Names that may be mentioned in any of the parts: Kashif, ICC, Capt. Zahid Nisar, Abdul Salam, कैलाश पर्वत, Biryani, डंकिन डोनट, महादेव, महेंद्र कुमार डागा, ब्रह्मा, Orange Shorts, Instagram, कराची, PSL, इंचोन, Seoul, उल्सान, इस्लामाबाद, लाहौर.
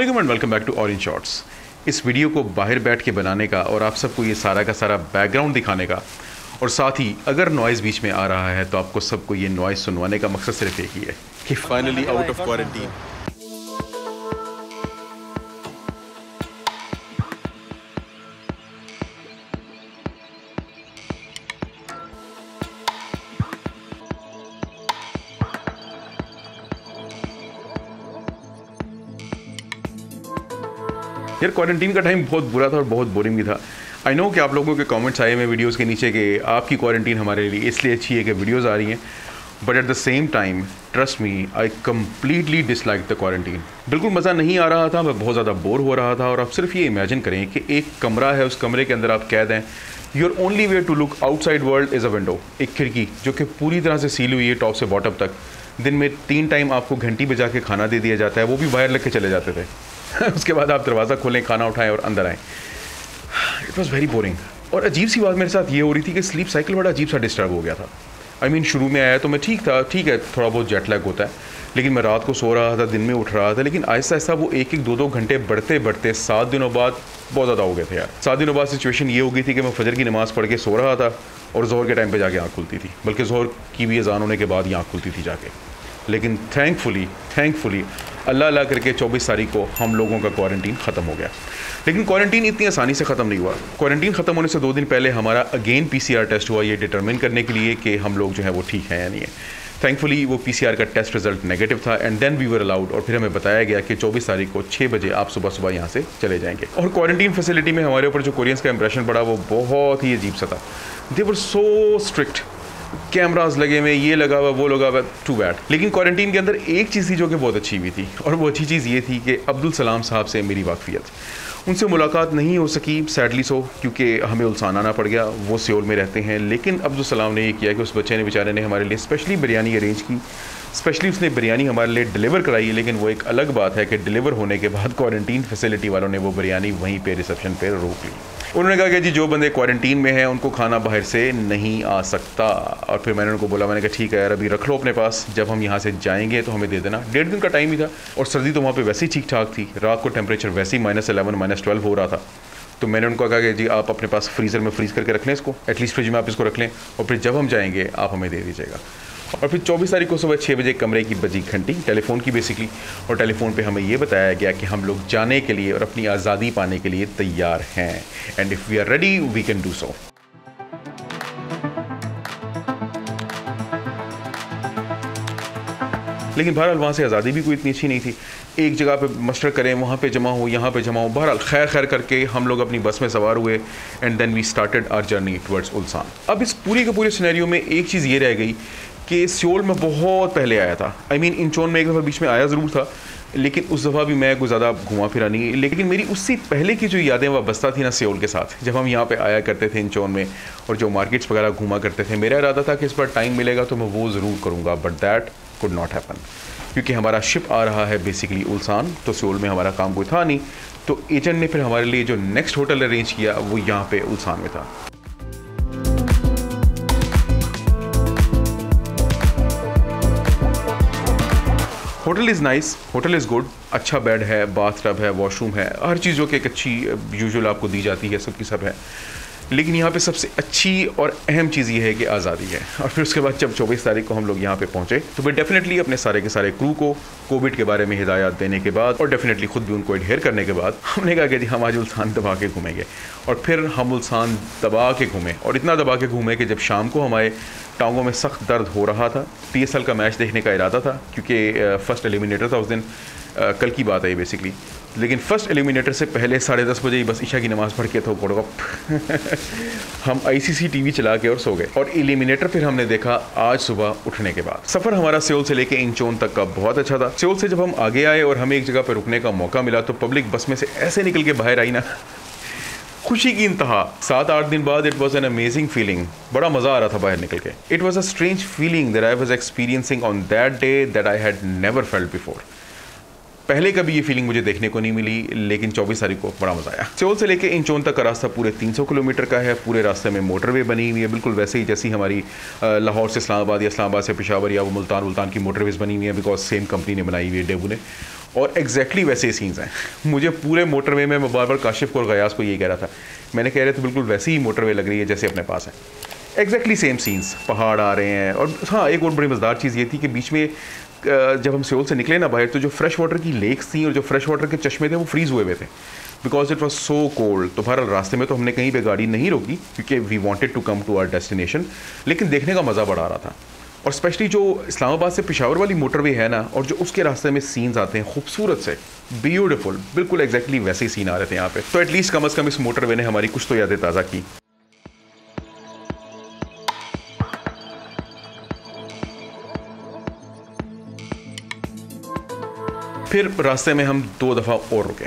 Welcome and welcome back to orange shorts. इस video को बाहर बैठ के बनाने का और आप सबको ये सारा का सारा बैकग्राउंड दिखाने का और साथ ही अगर नॉइज़ बीच में आ रहा है तो आपको सबको ये नॉइज़ सुनवाने का मकसद सिर्फ एक ही है कि फाइनली आउट ऑफ क्वारंटीन। यार क्वारंटीन का टाइम बहुत बुरा था और बहुत बोरिंग भी था। आई नो कि आप लोगों के कमेंट्स आए हैं वीडियोस के नीचे कि आपकी क्वारंटीन हमारे लिए इसलिए अच्छी है कि वीडियोस आ रही हैं, but at the same time trust me I completely dislike the quarantine. बिल्कुल मज़ा नहीं आ रहा था, मैं बहुत ज़्यादा बोर हो रहा था। और आप सिर्फ ये इमेजिन करें कि एक कमरा है, उस कमरे के अंदर आप कह दें your only way to look outside world is a window, एक खिड़की जो कि पूरी तरह से सील हुई है टॉप से बॉटम तक। दिन में 3 टाइम आपको घंटी बजा के खाना दे दिया जाता है, वो भी बाहर लग के चले जाते थे। उसके बाद आप दरवाज़ा खोलें, खाना उठाएं और अंदर आएँ। It was very boring. और अजीब सी बात मेरे साथ ये हो रही थी कि स्लीप साइकिल बड़ा अजीब सा डिस्टर्ब हो गया था। आई मीन शुरू में आया तो मैं ठीक था, ठीक है थोड़ा बहुत जेट लैग होता है, लेकिन मैं रात को सो रहा था, दिन में उठ रहा था। लेकिन आहिस्ता आहिस्ता वो 1-2 घंटे बढ़ते बढ़ते 7 दिनों बाद बहुत ज़्यादा हो गए थे यार। 7 दिनों बाद सिचुएशन ये हो गई थी कि मैं फजर की नमाज़ पढ़ के सो रहा था और जोहर के टाइम पर जाके आँख खुलती थी, बल्कि जोहर की भी अजान होने के बाद ही आँख खुलती थी जाके। लेकिन थैंकफुली अल्लाह करके 24 तारीख को हम लोगों का क्वारंटीन ख़त्म हो गया। लेकिन क्वारंटीन इतनी आसानी से ख़त्म नहीं हुआ। क्वारंटीन ख़त्म होने से 2 दिन पहले हमारा अगेन पीसीआर टेस्ट हुआ, ये डिटरमिन करने के लिए कि हम लोग जो है वो ठीक हैं या नहीं है। थैंकफुली वो पीसीआर का टेस्ट रिजल्ट नेगेटिव था and then we were allowed. और फिर हमें बताया गया कि 24 तारीख को 6 बजे आप सुबह यहाँ से चले जाएंगे। और क्वारंटीन फैसिलिटी में हमारे ऊपर जो कोरियंस का इंप्रेशन पड़ा वो बहुत ही अजीब सा था। दे वर सो स्ट्रिक्ट, कैमरास लगे हुए, ये लगा हुआ, वो लगा हुआ, टू बैड। लेकिन क्वारंटीन के अंदर एक चीज़ थी जो कि बहुत अच्छी हुई थी, और वो अच्छी चीज़ ये थी कि अब्दुल सलाम साहब से मेरी वाकफियत, उनसे मुलाकात नहीं हो सकी सैडली सो, क्योंकि हमें उल्सान आना पड़ गया, वो सियोल में रहते हैं। लेकिन अब्दुल सलाम ने ये किया कि उस बच्चे ने बेचारे ने हमारे लिए स्पेशली बिरयानी अरेंज की, स्पेशली उसने बिरयानी हमारे लिए डिलीवर कराई। लेकिन वो एक अलग बात है कि डिलीवर होने के बाद क्वारंटीन फैसिलिटी वालों ने वो बिरयानी वहीं पे रिसेप्शन पे रोक ली। उन्होंने कहा कि जी जो बंदे क्वारंटीन में हैं उनको खाना बाहर से नहीं आ सकता। और फिर मैंने उनको बोला, मैंने कहा ठीक है यार अभी रख लो अपने पास, जब हम यहाँ से जाएंगे तो हमें दे देना। 1.5 दिन का टाइम ही था और सर्दी तो वहाँ पर वैसे ही ठीक ठाक थी, रात को टेम्परेचर वैसे ही -11 -12 हो रहा था। तो मैंने उनको कहा कि जी आप अपने पास फ्रीज़र में फ्रीज़ करके रख लें इसको, एटलीस्ट फ्रिज में आप इसको रख लें और फिर जब हम जाएँगे आप हमें दे दीजिएगा। और फिर 24 तारीख को सुबह 6 बजे कमरे की बजी घंटी, टेलीफोन की बेसिकली। और टेलीफोन पे हमें ये बताया गया कि हम लोग जाने के लिए और अपनी आज़ादी पाने के लिए तैयार हैं and if we are ready we can do so. लेकिन बहरहाल वहाँ से आज़ादी भी कोई इतनी अच्छी नहीं थी। एक जगह पे मस्टर करें, वहाँ पे जमा हो, यहाँ पे जमा हो। बहरहाल खैर करके हम लोग अपनी बस में सवार हुए and then we started our journey towards उल्सान। अब इस पूरे के पूरे सिनेरियो में एक चीज़ ये रह गई कि सियोल में बहुत पहले आया था। आई मीन इंचोन में एक दफ़ा बीच में आया ज़रूर था, लेकिन उस दफ़ा भी मैं कुछ ज़्यादा घुमा फिरा नहीं। लेकिन मेरी उससे पहले की जो यादें वाबस्ता थी ना सियोल के साथ, जब हम यहाँ पे आया करते थे इंचोन में और जो मार्केट्स वगैरह घूमा करते थे, मेरा इरादा था कि इस पर टाइम मिलेगा तो मैं वो ज़रूर करूँगा, but that could not happen क्योंकि हमारा शिप आ रहा है बेसिकली उल्सान, तो सियोल में हमारा काम कोई था नहीं। तो एजेंट ने फिर हमारे लिए जो नेक्स्ट होटल अरेंज किया वो यहाँ पर उल्सान में था। Hotel is nice, hotel is good, अच्छा बेड है, बाथटब है, वॉशरूम है, हर चीज़ जो कि एक अच्छी यूजुअल आपको दी जाती है, सब की सब है। लेकिन यहाँ पे सबसे अच्छी और अहम चीज़ ये है कि आज़ादी है। और फिर उसके बाद जब 24 तारीख को हम लोग यहाँ पे पहुँचे तो फिर डेफिनेटली अपने सारे के सारे क्रू को कोविड के बारे में हिदायत देने के बाद और डेफिनेटली ख़ुद भी उनको एडहेयर करने के बाद हमने कहा कि जी हम आज उल्सान दबा के घूमेंगे। और फिर हम उल्सान दबा के घूमें और इतना दबा के घूमें कि जब शाम को हमारे टांगों में सख्त दर्द हो रहा था। PSL का मैच देखने का इरादा था क्योंकि फ़र्स्ट एलिमिनेटर था उस दिन, कल की बात है ये बेसिकली। लेकिन फ़र्स्ट एलिमिनेटर से पहले 10:30 बजे ही बस ईशा की नमाज़ पढ़ के तो हम ICC TV चला के और सो गए। और एलिमिनेटर फिर हमने देखा आज सुबह उठने के बाद। सफ़र हमारा सियोल से लेके इंचोन तक का बहुत अच्छा था। सियोल से जब हम आगे आए और हमें एक जगह पर रुकने का मौका मिला तो पब्लिक बस में से ऐसे निकल के बाहर आई ना, खुशी की इंतहा। 7-8 दिन बाद it was an amazing feeling, बड़ा मज़ा आ रहा था बाहर निकल के। It was a strange feeling that I was experiencing on that day that I had never felt before. पहले कभी ये फीलिंग मुझे देखने को नहीं मिली। लेकिन 24 तारीख को बड़ा मज़ा आया। सियोल से लेके इंचोन तक का रास्ता पूरे 300 किलोमीटर का है। पूरे रास्ते में मोटरवे बनी हुई है, बिल्कुल वैसे ही जैसी हमारी लाहौर से इस्लामाबाद या इस्लामाबाद से पेशावर या वो मुल्तान की मोटरवेज़ बनी हुई है, बिकॉज सेम कंपनी ने बनाई हुई है डेबू ने। और एग्जैक्टली वैसे ही सीन्स हैं। मुझे पूरे मोटरवे में मैं बार बार काशिफ और गयास को यही कह रहा था, मैंने कह रहे थे बिल्कुल वैसे ही मोटरवे लग रही है जैसे अपने पास है, एग्जैक्टली सेम सीन्स, पहाड़ आ रहे हैं। और हाँ, एक और बड़ी मज़ेदार चीज़ ये थी कि बीच में जब हम सियोल से निकले ना बाहर, तो जो फ्रेश वाटर की लेक्स थी और जो फ्रेश वाटर के चश्मे थे वो फ्रीज़ हुए हुए थे because it was so cold. तो बहरहाल रास्ते में तो हमने कहीं पर गाड़ी नहीं रोकी क्योंकि we wanted to come to our destination, लेकिन देखने का मज़ा बढ़ा रहा था। और स्पेशली जो इस्लामाबाद से पिशावर वाली मोटरवे है ना, और जो उसके रास्ते में सीन्स आते हैं खूबसूरत से ब्यूटीफुल, बिल्कुल एग्जैक्टली वैसे ही सीन आ रहे थे यहाँ पे। तो एटलीस्ट कम से कम इस मोटरवे ने हमारी कुछ तो यादें ताज़ा की। फिर रास्ते में हम दो दफ़ा और रुके,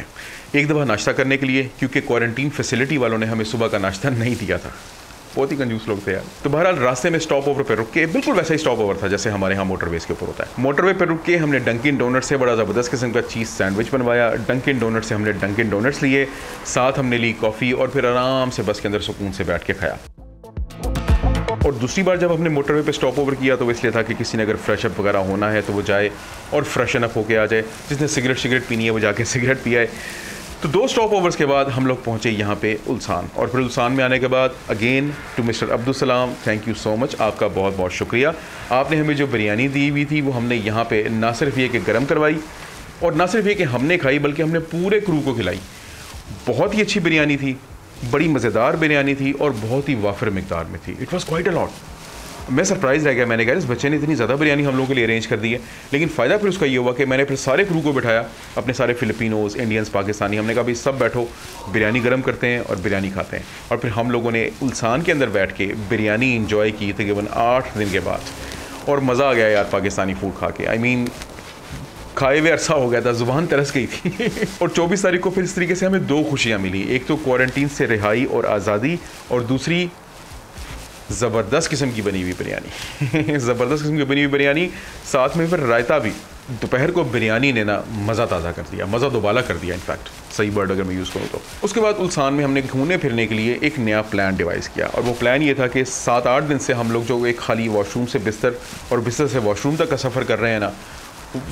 एक दफ़ा नाश्ता करने के लिए क्योंकि क्वारंटीन फैसिलिटी वालों ने हमें सुबह का नाश्ता नहीं दिया था, बहुत ही कंजूस लोग थे यार। तो बहरहाल रास्ते में स्टॉप ओवर पर रुक के, बिल्कुल वैसा ही स्टॉप ओवर था जैसे हमारे यहाँ मोटरवेज के ऊपर होता है। मोटरवे पर रुक के हमने डंकिन डोनट से बड़ा ज़बरदस्त किस्म का चीज़ सैंडविच बनवाया, डंकिन डोनट से हमने डंकिन डोनट्स लिए, साथ हमने ली कॉफ़ी और फिर आराम से बस के अंदर सुकून से बैठ के खाया। और दूसरी बार जब हमने मोटरवे पे स्टॉप ओवर किया तो वो इसलिए था कि किसी ने अगर फ्रेशअप वगैरह होना है तो वो जाए और फ्रेशन अप होकर आ जाए, जिसने सिगरेट सिगरेट पीनी है वो जाके सिगरेट पियाए। तो दो स्टॉप ओवर्स के बाद हम लोग पहुँचे यहाँ पे उल्सान। और फिर उल्सान में आने के बाद again to mister Abdul Salam, thank you so much, आपका बहुत बहुत शुक्रिया। आपने हमें जो बिरयानी दी हुई थी वो हमने यहाँ पे ना सिर्फ ये कि गर्म करवाई और ना सिर्फ ये कि हमने खाई बल्कि हमने पूरे क्रू को खिलाई। बहुत ही अच्छी बिरयानी थी, बड़ी मज़ेदार बिरयानी थी और बहुत ही वाफिर मकदार में थी। It was quite a lot. मैं सरप्राइज़ रह गया, मैंने कहा इस बच्चे ने इतनी ज़्यादा बिरयानी हम लोगों के लिए अरेंज कर दी है। लेकिन फ़ायदा फिर उसका ये हुआ कि मैंने फिर सारे क्रू को बिठाया, अपने सारे फिलिपिनोज़, इंडियंस, पाकिस्तानी, हमने कहा भाई सब बैठो, बिरयानी गर्म करते हैं और बिरयानी खाते हैं। और फिर हम लोगों ने उल्सान के अंदर बैठ के बिरयानी इंजॉय की तकरीबन 8 दिन के बाद। और मज़ा आ गया यार पाकिस्तानी फूड खा के, आई मीन खाए हुए अरसा हो गया था, ज़ुबान तरस गई थी। और 24 तारीख को फिर इस तरीके से हमें दो खुशियाँ मिली, एक तो क्वारंटीन से रिहाई और आज़ादी, और दूसरी ज़बरदस्त किस्म की बनी हुई बिरयानी। ज़बरदस्त किस्म की बनी हुई बिरयानी, साथ में फिर रायता भी। दोपहर को बिरयानी ने ना मज़ा ताज़ा कर दिया, मज़ा दोबाला कर दिया, इनफैक्ट सही वर्ड अगर मैं यूज़ करूँ तो। उसके बाद उल्सान में हमने घूमने फिरने के लिए एक नया प्लान डिवाइस किया, और वो प्लान ये था कि 7-8 दिन से हम लोग जो एक खाली वाशरूम से बिस्तर और बिस्तर से वाशरूम तक का सफ़र कर रहे हैं ना,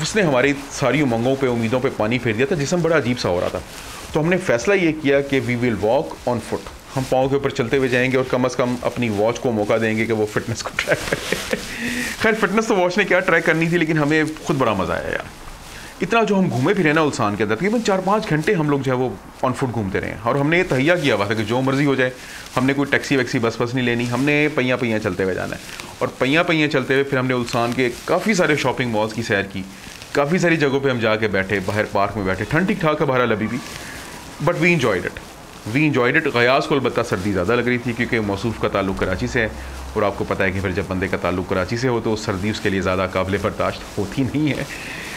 उसने हमारी सारी उमंगों पे, उम्मीदों पे पानी फेर दिया था, जिसम बड़ा अजीब सा हो रहा था। तो हमने फैसला ये किया कि we will walk on foot, हम पाँव के ऊपर चलते हुए जाएंगे और कम से कम अपनी वॉच को मौका देंगे कि वो फिटनेस को ट्रैक करे। खैर फिटनेस तो वॉच ने क्या ट्रैक करनी थी, लेकिन हमें खुद बड़ा मज़ा आया यार। इतना जो हम घूमे फिरे ना उल्सान के अंदर, तकरीबन 4-5 घंटे हम लोग जो है वो ऑन फुट घूमते रहे। और हमने ये तहिया किया हुआ था कि जो मर्ज़ी हो जाए, हमने कोई टैक्सी वैक्सी बस नहीं लेनी, हमने पहिया पहिया चलते हुए जाना है। और पहिया पहिया चलते हुए फिर हमने उल्सान के काफ़ी सारे शॉपिंग मॉल्स की सैर की, काफ़ी सारी जगहों पे हम जाके बैठे, बाहर पार्क में बैठे, ठंड ठीक ठाक है बहरहाल अभी भी, but we enjoyed it. Ghayas को अलबत्ता सर्दी ज़्यादा लग रही थी क्योंकि मौसूफ का ताल्लुक़ कराची से है, और आपको पता है कि फिर जब बंदे का ताल्लुक़ कराची से हो तो सर्दी उसके लिए ज़्यादा काबिल बर्दाश्त होती नहीं है।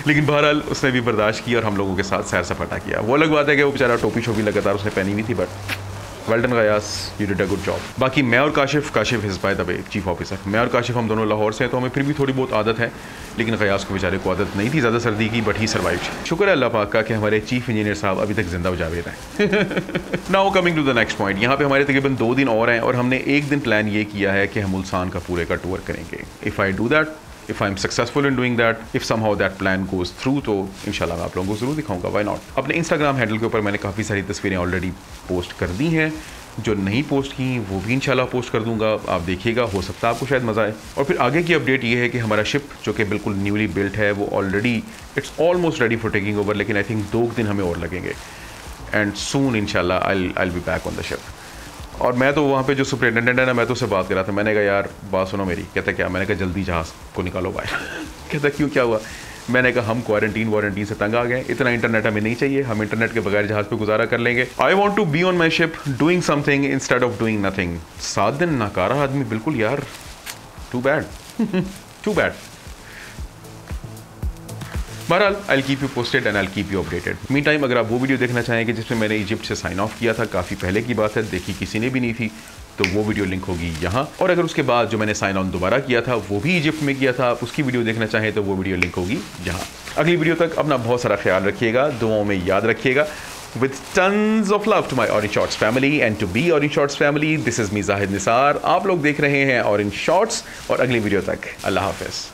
लेकिन बहरहाल उसने भी बर्दाश्त किया और हम लोगों के साथ सैर सपाटा किया। वो अलग बात है कि वो बेचारा टोपी शोपी लगातार उसने पहनी हुई थी, but well done Ghayas, you did a good job. बाकी मैं और Kashif is by the way chief officer, मैं और काशिफ हम दोनों लाहौर से हैं तो हमें फिर भी थोड़ी बहुत आदत है, लेकिन गयास को बेचारे को आदत नहीं थी ज़्यादा सर्दी की, बट ही सर्वाइव्ड। शुक्र है अल्लाह पाक का कि हमारे चीफ इंजीनियर साहब अभी तक जिंदा जावेद हैं। Now coming to the next point, यहाँ पे हमारे तकरीबन 2 दिन और हैं और हमने एक दिन प्लान ये किया है कि हम उल्सान का पूरे का टूर करेंगे। If I do that, If I'm successful in doing that, if somehow that plan goes through, तो इंशाल्लाह मैं आप लोगों को ज़रूर दिखाऊंगा, why not। अपने Instagram हैंडल के ऊपर मैंने काफ़ी सारी तस्वीरें ऑलरेडी पोस्ट कर दी हैं, जो नहीं पोस्ट की वो भी इंशाल्लाह पोस्ट कर दूंगा, आप देखिएगा, हो सकता है आपको शायद मज़ा आए। और फिर आगे की अपडेट ये है कि हमारा शिप जो कि बिल्कुल न्यूली बिल्ट है वो already it's almost ready for taking over, लेकिन आई थिंक 2 दिन हमें और लगेंगे एंड सून इंशाल्लाह I will be back on the ship. और मैं तो वहाँ पे जो सुपरिटेंडेंट है ना, मैं तो उससे बात कर रहा था, मैंने कहा यार बात सुनो मेरी, कहता क्या, मैंने कहा जल्दी जहाज़ को निकालो बाहर। कहता क्यों, क्या हुआ, मैंने कहा हम क्वारंटीन से तंग आ गए, इतना इंटरनेट हमें नहीं चाहिए, हम इंटरनेट के बगैर जहाज़ पे गुजारा कर लेंगे। I want to be on my ship doing something instead of doing nothing. 7 दिन नकारा आदमी बिल्कुल यार, टू बैड। Too bad. बहरहाल I will keep you posted and I will keep you updated. Meantime अगर आप वो वीडियो देखना चाहेंगे जिसमें मैंने इजिप्ट से साइन ऑफ किया था, काफ़ी पहले की बात है, देखी किसी ने भी नहीं थी, तो वो वीडियो लिंक होगी यहाँ। और अगर उसके बाद जो मैंने साइन ऑन दोबारा किया था वो भी इजिप्ट में किया था, आप उसकी वीडियो देखना चाहें तो वो वीडियो लिंक होगी यहाँ। अगली वीडियो तक अपना बहुत सारा ख्याल रखिएगा, दुआओं में याद रखिएगा। With tons of love to my Orange Shorts family and to be Orange Shorts family, this is me Zahid Nisar, आप लोग देख रहे हैं Orange Shorts, और अगली वीडियो तक अल्लाह हाफिज़।